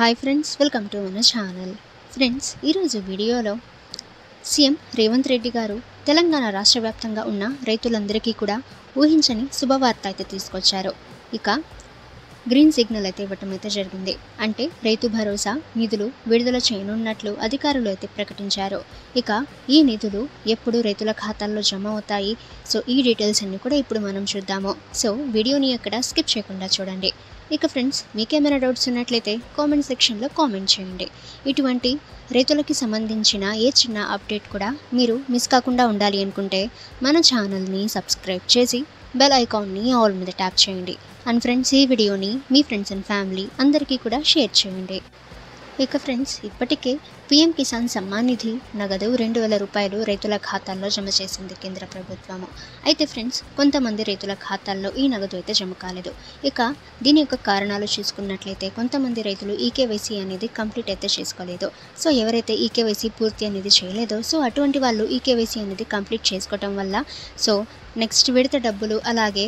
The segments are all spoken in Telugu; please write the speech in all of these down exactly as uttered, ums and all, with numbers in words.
Hi friends, welcome to our channel. Friends, ee roju video lo C M Revanth Reddy garu Telangana Rashtravyaptanga unna raitulandariki kuda uhinchani shubhavarta aithe teesukocharu. Ika green signal aithe ivvatam aithe jarigindi. Ante Rythu Bharosa nidulu vidudala cheyanunnatlu adhikarulu aithe prakatincharu. Ika ee nidulu eppudu raitula khatallo jama avutayi. So ee details anni kuda ippudu manam chuddamo. So video ni ekkada skip cheyakunda chudandi. ఇక ఫ్రెండ్స్ మీకేమైనా డౌట్స్ ఉన్నట్లయితే కామెంట్ సెక్షన్లో కామెంట్ చేయండి. ఇటువంటి రైతులకు సంబంధించిన ఏ చిన్న అప్డేట్ కూడా మీరు మిస్ కాకుండా ఉండాలి అనుకుంటే మన ఛానల్ని సబ్స్క్రైబ్ చేసి బెల్ ఐకాన్ని ఆల్ మీద ట్యాప్ చేయండి. అండ్ ఫ్రెండ్స్ ఈ వీడియోని మీ ఫ్రెండ్స్ అండ్ ఫ్యామిలీ అందరికీ కూడా షేర్ చేయండి. ఇక ఫ్రెండ్స్ ఇప్పటికే పీఎం కిసాన్ సమ్మానిధి నగదు రెండు వేల రూపాయలు రైతుల ఖాతాల్లో జమ చేసింది కేంద్ర ప్రభుత్వము. అయితే ఫ్రెండ్స్ కొంతమంది రైతుల ఖాతాల్లో ఈ నగదు అయితే జమ కాలేదు. ఇక దీని యొక్క కారణాలు చూసుకున్నట్లయితే కొంతమంది రైతులు ఈకేవైసీ అనేది కంప్లీట్ అయితే చేసుకోలేదు. సో ఎవరైతే ఈకేవైసీ పూర్తి అనేది చేయలేదో సో అటువంటి వాళ్ళు ఈకేవైసీ అనేది కంప్లీట్ చేసుకోవటం వల్ల సో నెక్స్ట్ విడత డబ్బులు అలాగే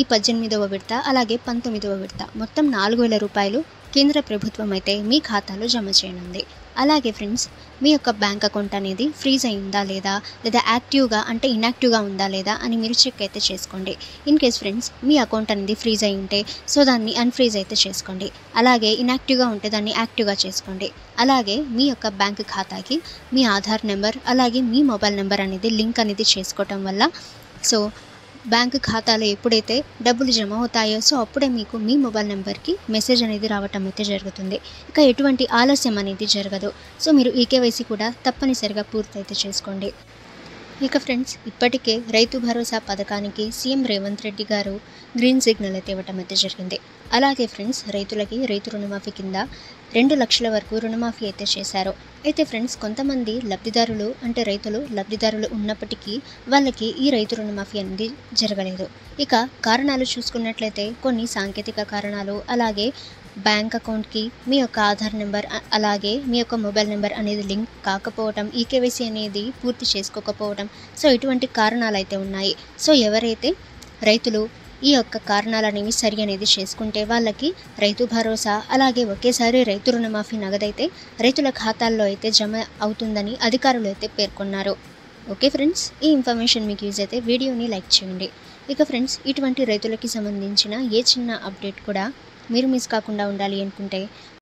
ఈ పద్దెనిమిదవ విడత అలాగే పంతొమ్మిదవ విడత మొత్తం నాలుగు వేల రూపాయలు కేంద్ర ప్రభుత్వం అయితే మీ ఖాతాలో జమ చేయనుంది. అలాగే ఫ్రెండ్స్ మీ యొక్క బ్యాంక్ అకౌంట్ అనేది ఫ్రీజ్ అయిందా లేదా లేదా యాక్టివ్గా అంటే ఇన్యాక్టివ్గా ఉందా లేదా అని మీరు చెక్ అయితే చేసుకోండి. ఇన్ కేస్ ఫ్రెండ్స్ మీ అకౌంట్ అనేది ఫ్రీజ్ అయి ఉంటే సో దాన్ని అన్ఫ్రీజ్ అయితే చేసుకోండి. అలాగే ఇన్యాక్టివ్గా ఉంటే దాన్ని యాక్టివ్గా చేసుకోండి. అలాగే మీ యొక్క బ్యాంక్ ఖాతాకి మీ ఆధార్ నెంబర్ అలాగే మీ మొబైల్ నెంబర్ అనేది లింక్ అనేది చేసుకోవటం వల్ల సో బ్యాంకు ఖాతాలో ఎప్పుడైతే డబ్బులు జమ అవుతాయో సో అప్పుడే మీకు మీ మొబైల్ నెంబర్కి మెసేజ్ అనేది రావటం అయితే జరుగుతుంది. ఇక ఎటువంటి ఆలస్యం అనేది జరగదు. సో మీరు ఈకేవైసీ కూడా తప్పనిసరిగా పూర్తయితే చేసుకోండి. ఇక ఫ్రెండ్స్ ఇప్పటికే రైతు భరోసా పథకానికి సీఎం రేవంత్ రెడ్డి గారు గ్రీన్ సిగ్నల్ అయితే ఇవ్వటం అయితే జరిగింది. అలాగే ఫ్రెండ్స్ రైతులకి రైతు రుణమాఫీ కింద రెండు లక్షల వరకు రుణమాఫీ అయితే చేశారు. అయితే ఫ్రెండ్స్ కొంతమంది లబ్ధిదారులు అంటే రైతులు లబ్ధిదారులు ఉన్నప్పటికీ వాళ్ళకి ఈ రైతు రుణమాఫీ అనేది జరగలేదు. ఇక కారణాలు చూసుకున్నట్లయితే కొన్ని సాంకేతిక కారణాలు అలాగే బ్యాంక్ అకౌంట్కి మీ యొక్క ఆధార్ నెంబర్ అలాగే మీ యొక్క మొబైల్ నెంబర్ అనేది లింక్ కాకపోవటం, ఈకేవైసీ అనేది పూర్తి చేసుకోకపోవడం సో ఇటువంటి కారణాలు అయితే ఉన్నాయి. సో ఎవరైతే రైతులు ఈ యొక్క కారణాలనేవి సరి అనేది చేసుకుంటే వాళ్ళకి రైతు భరోసా అలాగే ఒకేసారి రైతు రుణమాఫీ నగదైతే రైతుల ఖాతాల్లో అయితే జమ అవుతుందని అధికారులు అయితే పేర్కొన్నారు. ఓకే ఫ్రెండ్స్, ఈ ఇన్ఫర్మేషన్ మీకు యూజ్ అయితే వీడియోని లైక్ చేయండి. ఇక ఫ్రెండ్స్ ఇటువంటి రైతులకి సంబంధించిన ఏ చిన్న అప్డేట్ కూడా మీరు మిస్ కాకుండా ఉండాలి అనుకుంటే